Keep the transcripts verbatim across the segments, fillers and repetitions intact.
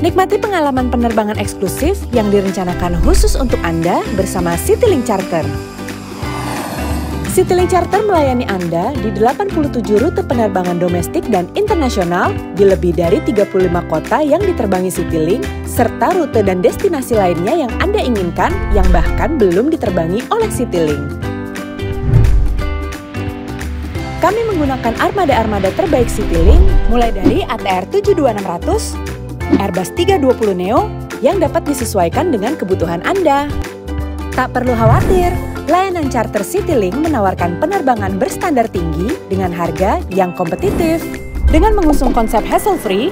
Nikmati pengalaman penerbangan eksklusif yang direncanakan khusus untuk Anda bersama Citilink Charter. Citilink Charter melayani Anda di delapan puluh tujuh rute penerbangan domestik dan internasional di lebih dari tiga puluh lima kota yang diterbangi Citilink, serta rute dan destinasi lainnya yang Anda inginkan yang bahkan belum diterbangi oleh Citilink. Kami menggunakan armada-armada terbaik Citilink, mulai dari A T R tujuh puluh dua enam ratus, Airbus tiga dua puluh Neo yang dapat disesuaikan dengan kebutuhan Anda. Tak perlu khawatir, layanan charter Citilink menawarkan penerbangan berstandar tinggi dengan harga yang kompetitif. Dengan mengusung konsep hassle-free,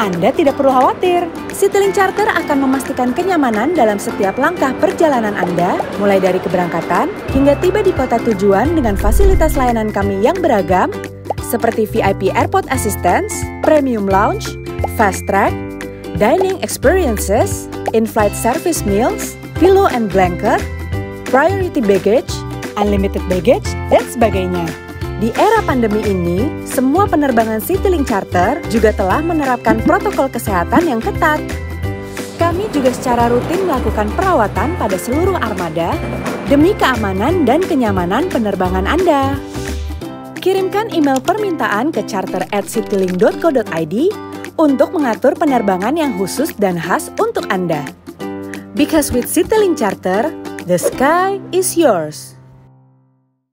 Anda tidak perlu khawatir. Citilink Charter akan memastikan kenyamanan dalam setiap langkah perjalanan Anda, mulai dari keberangkatan hingga tiba di kota tujuan dengan fasilitas layanan kami yang beragam, seperti V I P Airport Assistance, Premium Lounge, Fast Track, Dining Experiences, In-Flight Service Meals, Pillow and Blanket, Priority Baggage, Unlimited Baggage, dan sebagainya. Di era pandemi ini, semua penerbangan Citilink Charter juga telah menerapkan protokol kesehatan yang ketat. Kami juga secara rutin melakukan perawatan pada seluruh armada demi keamanan dan kenyamanan penerbangan Anda. Kirimkan email permintaan ke charter at citilink dot co dot id untuk mengatur penerbangan yang khusus dan khas untuk Anda. Because with Citilink Charter, the sky is yours.